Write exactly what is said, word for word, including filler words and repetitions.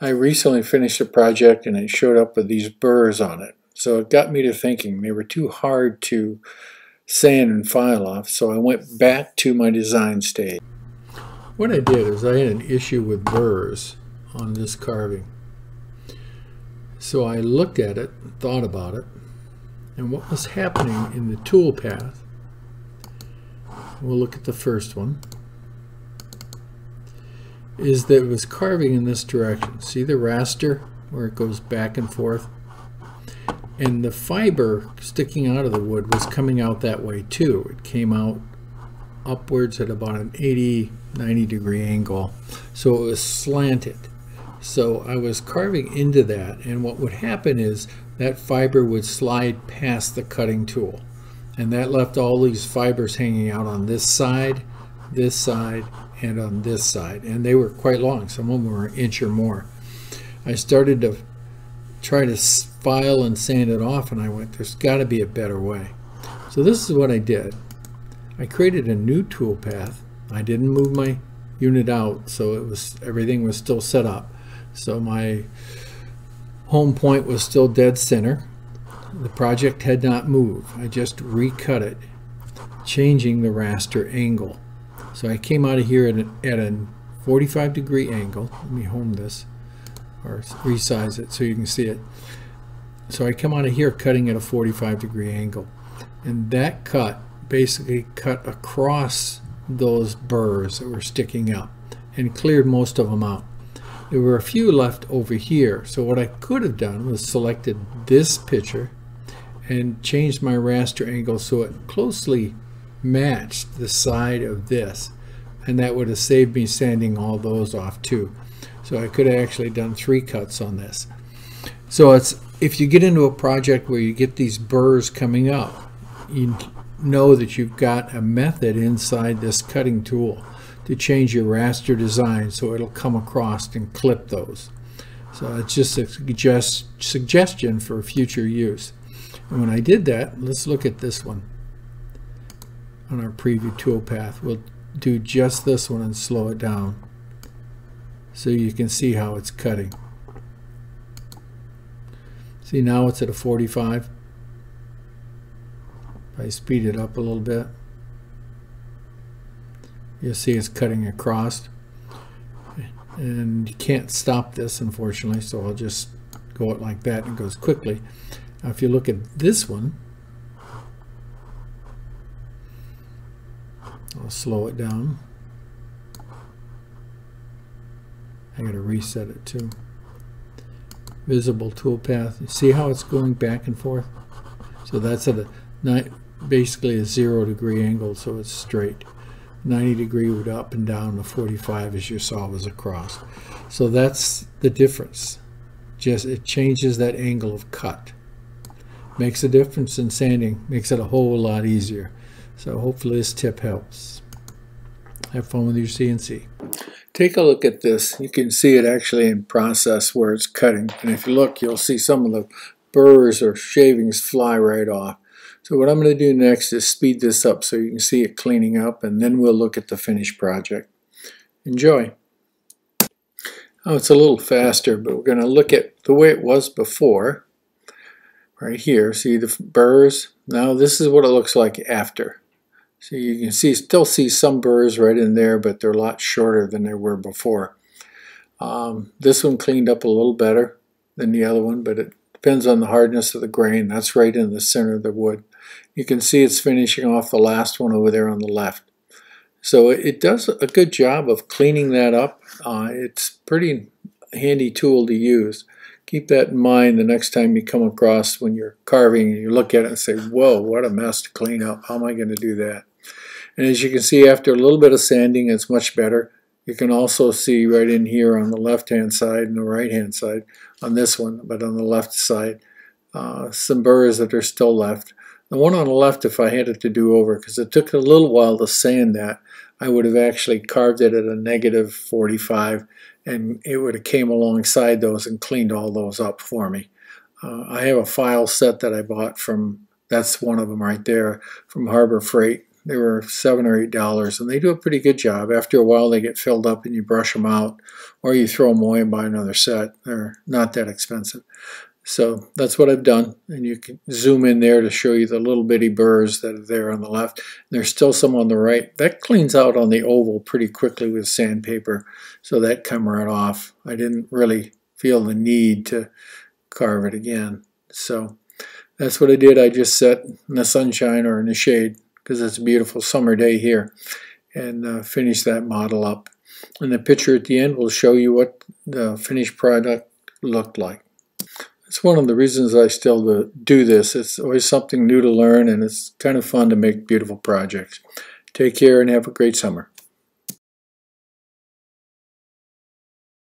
I recently finished a project and it showed up with these burrs on it. So it got me to thinking they were too hard to sand and file off, so I went back to my design stage. What I did is I had an issue with burrs on this carving. So I looked at it, thought about it, and what was happening in the tool path. We'll look at the first one. Is that it was carving in this direction. See the raster where it goes back and forth? And the fiber sticking out of the wood was coming out that way too. It came out upwards at about an eighty, ninety degree angle. So it was slanted. So I was carving into that, and what would happen is that fiber would slide past the cutting tool. And that left all these fibers hanging out on this side, this side, and on this side, and they were quite long. Some of them were an inch or more. I started to try to file and sand it off, and I went, there's got to be a better way. So this is what I did. I created a new tool path. I didn't move my unit out, so it was everything was still set up. So my home point was still dead center. The project had not moved. I just recut it, changing the raster angle. So I came out of here at, an, at a forty-five degree angle. Let me home this or resize it so you can see it. So I come out of here cutting at a forty-five degree angle. And that cut basically cut across those burrs that were sticking up and cleared most of them out. There were a few left over here. So what I could have done was selected this picture and changed my raster angle so it closely matched the side of this, and that would have saved me sanding all those off too. So I could have actually done three cuts on this. So it's, if you get into a project where you get these burrs coming up, you know that you've got a method inside this cutting tool to change your raster design so it'll come across and clip those. So it's just a suggest, suggestion for future use. And when I did that, let's look at this one. On our preview tool path, we'll do just this one and slow it down so you can see how it's cutting. See, now it's at a forty-five. If I speed it up a little bit, you'll see it's cutting across, and you can't stop this, unfortunately, so I'll just go it like that, and it goes quickly. Now if you look at this one, I'll slow it down. I gotta reset it too. Visible toolpath. You see how it's going back and forth? So that's at a basically a zero degree angle, so it's straight. ninety degree would up and down, the forty-five as you saw was across. So that's the difference. Just it changes that angle of cut. Makes a difference in sanding, makes it a whole lot easier. So hopefully this tip helps. Have fun with your C N C. Take a look at this. You can see it actually in process where it's cutting. And if you look, you'll see some of the burrs or shavings fly right off. So what I'm going to do next is speed this up so you can see it cleaning up, and then we'll look at the finished project. Enjoy. Oh, it's a little faster, but we're going to look at the way it was before. Right here, see the burrs? Now this is what it looks like after. So you can see, still see some burrs right in there, but they're a lot shorter than they were before. Um, this one cleaned up a little better than the other one, but it depends on the hardness of the grain. That's right in the center of the wood. You can see it's finishing off the last one over there on the left. So it does a good job of cleaning that up. Uh, it's a pretty handy tool to use. Keep that in mind the next time you come across when you're carving and you look at it and say, whoa, what a mess to clean up. How am I going to do that? And as you can see, after a little bit of sanding, it's much better. You can also see right in here on the left-hand side and the right-hand side on this one, but on the left side, uh, some burrs that are still left. The one on the left, if I had it to do over, because it took a little while to sand that, I would have actually carved it at a negative forty-five, and it would have came alongside those and cleaned all those up for me. Uh, I have a file set that I bought from, that's one of them right there, from Harbor Freight. They were seven or eight dollars, and they do a pretty good job. After a while, they get filled up, and you brush them out, or you throw them away and buy another set. They're not that expensive. So that's what I've done, and you can zoom in there to show you the little bitty burrs that are there on the left. And there's still some on the right. That cleans out on the oval pretty quickly with sandpaper, so that come right off. I didn't really feel the need to carve it again. So that's what I did. I just sat in the sunshine or in the shade, because it's a beautiful summer day here, and uh, finish that model up. And the picture at the end will show you what the finished product looked like. It's one of the reasons I still do this. It's always something new to learn, and it's kind of fun to make beautiful projects. Take care and have a great summer.